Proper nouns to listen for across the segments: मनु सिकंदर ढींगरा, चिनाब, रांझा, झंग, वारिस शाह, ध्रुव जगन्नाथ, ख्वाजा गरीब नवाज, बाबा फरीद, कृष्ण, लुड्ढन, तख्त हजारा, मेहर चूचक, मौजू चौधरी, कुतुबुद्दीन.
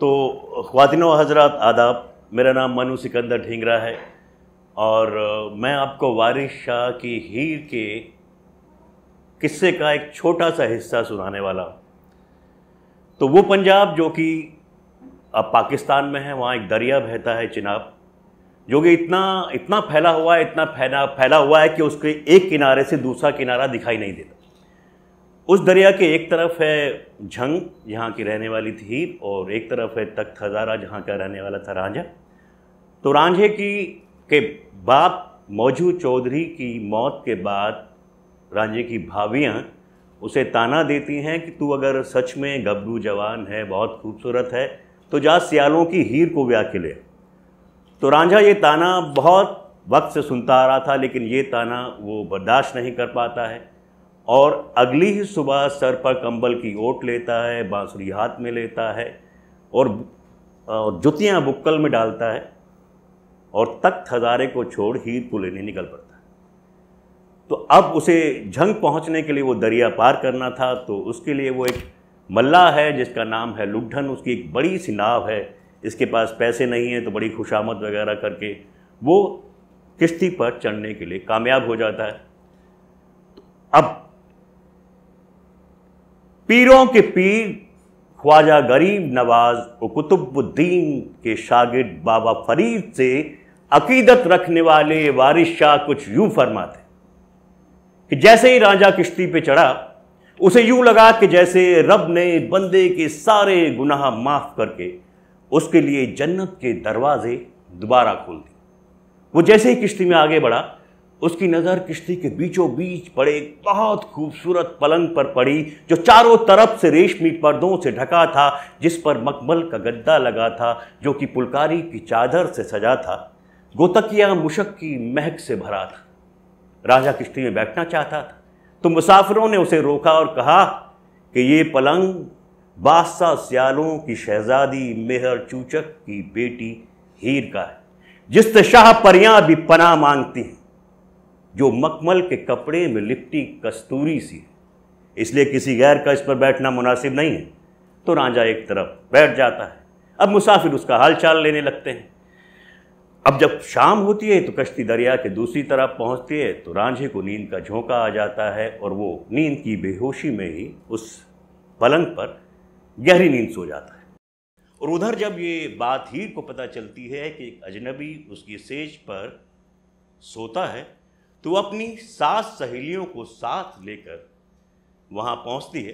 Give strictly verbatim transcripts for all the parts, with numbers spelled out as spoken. तो ख्वातिनो हजरात आदाब, मेरा नाम मनु सिकंदर ढींगरा है और मैं आपको वारिस शाह की हीर के किस्से का एक छोटा सा हिस्सा सुनाने वाला। तो वो पंजाब जो कि अब पाकिस्तान में है, वहाँ एक दरिया बहता है चिनाब, जो कि इतना इतना फैला हुआ है इतना फैला फैला हुआ है कि उसके एक किनारे से दूसरा किनारा दिखाई नहीं देता। उस दरिया के एक तरफ है झंग, जहाँ की रहने वाली थी हीर, और एक तरफ है तख्त हजारा, जहाँ का रहने वाला था रांझा। तो रांझे की के बाप मौजू चौधरी की मौत के बाद रांझे की भाभियाँ उसे ताना देती हैं कि तू अगर सच में गबरू जवान है, बहुत खूबसूरत है, तो जा सियालों की हीर को ब्याह के ले। तो रांझा ये ताना बहुत वक्त से सुनता आ रहा था, लेकिन ये ताना वो बर्दाश्त नहीं कर पाता है और अगली ही सुबह सर पर कंबल की ओट लेता है, बांसुरी हाथ में लेता है और जुतियां बुक्कल में डालता है और तख्त हजारे को छोड़ हीर को लेने निकल पड़ता है। तो अब उसे झंग पहुंचने के लिए वो दरिया पार करना था, तो उसके लिए वो एक मल्लाह है जिसका नाम है लुड्ढन, उसकी एक बड़ी सी नाव है। इसके पास पैसे नहीं है तो बड़ी खुशामद वगैरह करके वो किश्ती पर चढ़ने के लिए कामयाब हो जाता है। अब पीरों के पीर ख्वाजा गरीब नवाज और कुतुबुद्दीन के शागिर्द बाबा फरीद से अकीदत रखने वाले वारिस शाह कुछ यूं फरमाते कि जैसे ही राजा किश्ती पे चढ़ा, उसे यूं लगा कि जैसे रब ने बंदे के सारे गुनाह माफ करके उसके लिए जन्नत के दरवाजे दोबारा खोल दिए। वो जैसे ही किश्ती में आगे बढ़ा, उसकी नज़र किश्ती के बीचों बीच पड़े बहुत खूबसूरत पलंग पर पड़ी, जो चारों तरफ से रेशमी पर्दों से ढका था, जिस पर मखमल का गद्दा लगा था, जो कि पुलकारी की चादर से सजा था, गोतकिया मुशक की महक से भरा था। राजा किश्ती में बैठना चाहता था तो मुसाफिरों ने उसे रोका और कहा कि ये पलंग बादशाह सियालों की शहजादी मेहर चूचक की बेटी हीर का है, जिससे शाह परियां भी पनाह मांगती हैं, जो मखमल के कपड़े में लिपटी कस्तूरी सी है, इसलिए किसी गैर का इस पर बैठना मुनासिब नहीं है। तो राजा एक तरफ बैठ जाता है। अब मुसाफिर उसका हाल चाल लेने लगते हैं। अब जब शाम होती है तो कश्ती दरिया के दूसरी तरफ पहुंचती है, तो रांझे को नींद का झोंका आ जाता है और वो नींद की बेहोशी में ही उस पलंग पर गहरी नींद सो जाता है। और उधर जब ये बात हीर को पता चलती है कि एक अजनबी उसकी सेज पर सोता है, तो अपनी सास सहेलियों को साथ लेकर वहाँ पहुँचती है।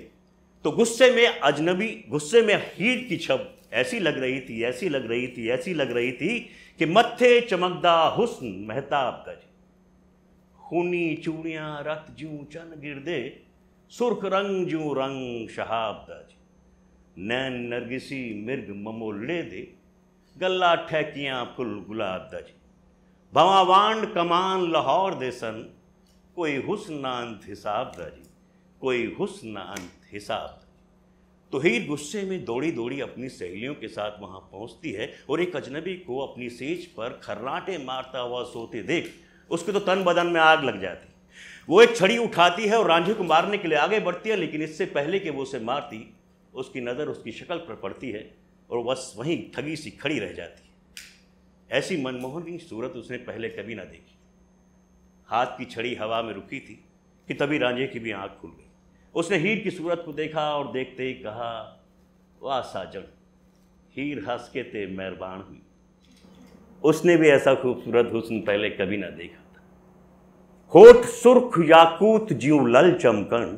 तो गुस्से में अजनबी गुस्से में हीर की छब ऐसी लग रही थी ऐसी लग रही थी ऐसी लग रही थी कि मत्थे चमकदा हुस्न महताब गज, खूनी चूड़ियाँ रत जूं चन गिरदे, सुर्ख रंग जूं रंग शहाब दज, नैन नरगिसी मिर्ग ममोले दे, गल्ला ठहकियाँ फुल गुलाब दज, भवावांड कमान लाहौर देसन, कोई हुस्न अंत हिसाब दाजी, कोई हुस्न अंत हिसाब। तो हीर गुस्से में दौड़ी दौड़ी अपनी सहेलियों के साथ वहाँ पहुँचती है और एक अजनबी को अपनी सेज पर खर्राटे मारता हुआ सोते देख उसके तो तन बदन में आग लग जाती। वो एक छड़ी उठाती है और रांझे को मारने के लिए आगे बढ़ती है, लेकिन इससे पहले कि वो उसे मारती, उसकी नज़र उसकी शक्ल पर पड़ती है और बस वहीं ठगी सी खड़ी रह जाती है। ऐसी मनमोहनी सूरत उसने पहले कभी ना देखी। हाथ की छड़ी हवा में रुकी थी कि तभी रांझे की भी आँख खुल गई। उसने हीर की सूरत को देखा और देखते ही कहा, वाह साजन। हीर हंस के ते मेहरबान हुई। उसने भी ऐसा खूबसूरत हुस्न पहले कभी ना देखा था। होठ सुर्ख याकूत ज्यों लल चमकन,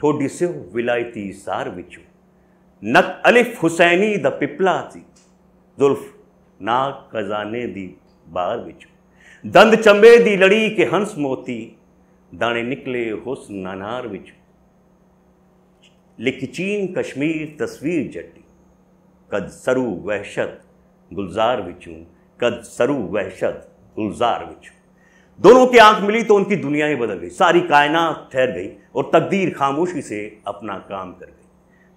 ठोडी से विलायती सार बिचू, नक अलिफ हुसैनी द पिपला थी, जुल्फ नाग खजाने दी बार बिचू, दंद चंबे दी लड़ी के हंस मोती, दाने निकले हुस्न अनार बिचू, लिखी चीन कश्मीर तस्वीर जट्टी, कद सरु वहशत गुलजार बिचू, कद सरु वहशत गुलजार बिचू। दोनों की आंख मिली तो उनकी दुनिया ही बदल गई, सारी कायनात ठहर गई और तकदीर खामोशी से अपना काम कर गई।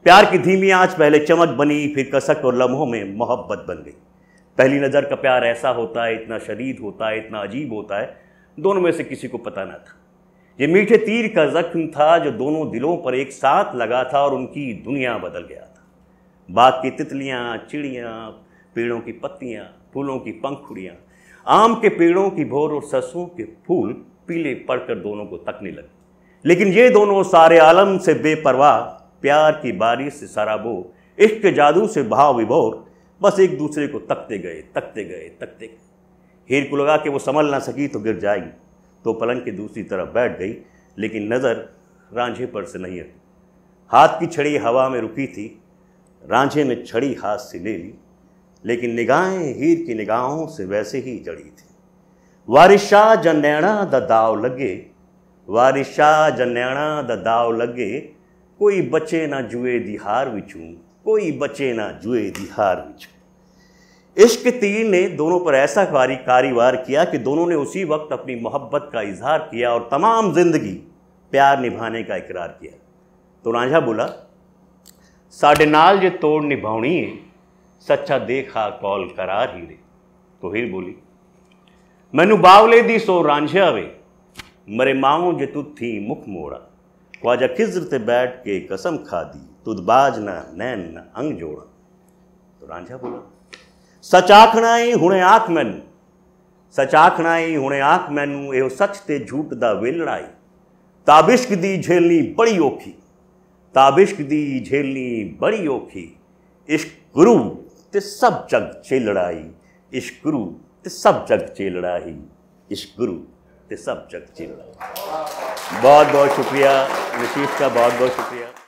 प्यार की धीमी आंच पहले चमक बनी, फिर कसक और लम्हों में मोहब्बत बन गई। पहली नज़र का प्यार ऐसा होता है, इतना शदीद होता है, इतना अजीब होता है, दोनों में से किसी को पता ना था। ये मीठे तीर का जख्म था जो दोनों दिलों पर एक साथ लगा था और उनकी दुनिया बदल गया था। बाग की तितलियाँ, चिड़ियाँ, पेड़ों की पत्तियाँ, फूलों की पंखुड़ियाँ, आम के पेड़ों की भौर और सरसों के फूल पीले पड़कर दोनों को तकने लगे। लेकिन ये दोनों सारे आलम से बेपरवाह, प्यार की बारिश से सराबो, इश्क के जादू से भाव विभोर, बस एक दूसरे को तकते गए तकते गए तकते गए। हीर को लगा कि वो संभल ना सकी तो गिर जाएगी, तो पलंग की दूसरी तरफ बैठ गई, लेकिन नज़र रांझे पर से नहीं हटी। हाथ की छड़ी हवा में रुकी थी, रांझे ने छड़ी हाथ से ले ली, लेकिन निगाहें हीर की निगाहों से वैसे ही जड़ी थी। वारिस शाह जनैणा द दाव लगे, वारिस शाह जनैणा द दाव लगे, कोई बचे ना जुए दिहार विचूं, कोई बचे ना जुए दिहार विचूं। इश्क तीर ने दोनों पर ऐसा कारी कारीवार किया कि दोनों ने उसी वक्त अपनी मोहब्बत का इजहार किया और तमाम जिंदगी प्यार निभाने का इकरार किया। तो रांझा बोला, साढ़े नाल जे तोड़ निभावनी है, सच्चा देखा कौल करार ही रे। तो हीर बोली, मैनू बावले दी सो रांझा वे, मरे माओ जे तुद थी मुख मोड़ा, ख्वाजा खिज्र ते बैठ के कसम खा दी, तुद बाज ना नैन ना अंग जोड़ा। तो रांझा बोला, सच आखना ही हुणे आख मैनू, सच आखना ही हुणे आख मैनू, एहो सच ते झूठ दा वेलड़ाई, ताबिश्क दी झेलनी बड़ी औखी, ताबिश्क दी झेलनी बड़ी औखी, इश्क गुरु ते सब जग चे लड़ाई, इश्क गुरु ते सब जग चे लड़ाई, इश्क गुरु ते सब जग चे लड़ाई। बहुत बहुत शुक्रिया नशीफ का, बहुत बहुत शुक्रिया।